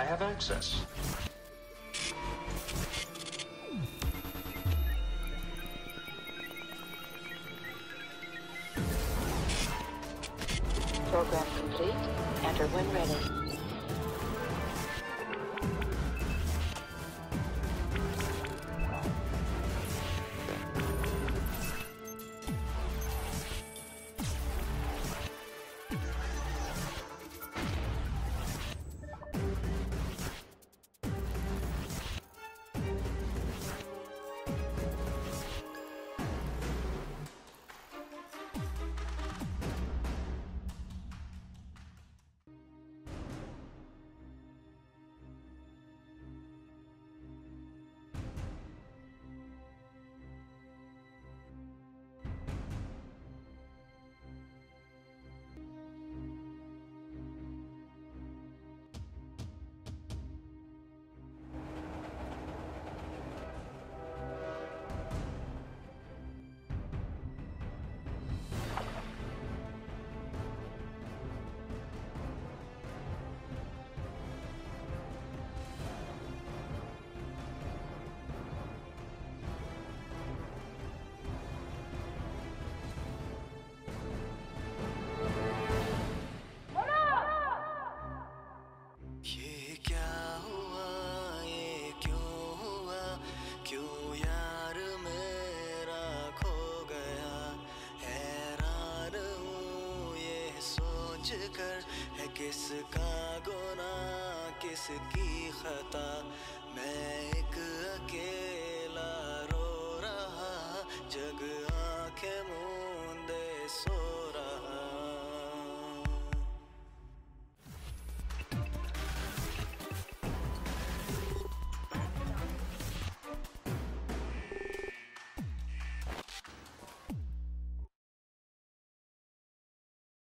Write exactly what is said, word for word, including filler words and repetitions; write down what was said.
I have access. Program complete. Enter when ready. है किसका गुनाह किसकी खता मैं एक अकेला रो रहा जग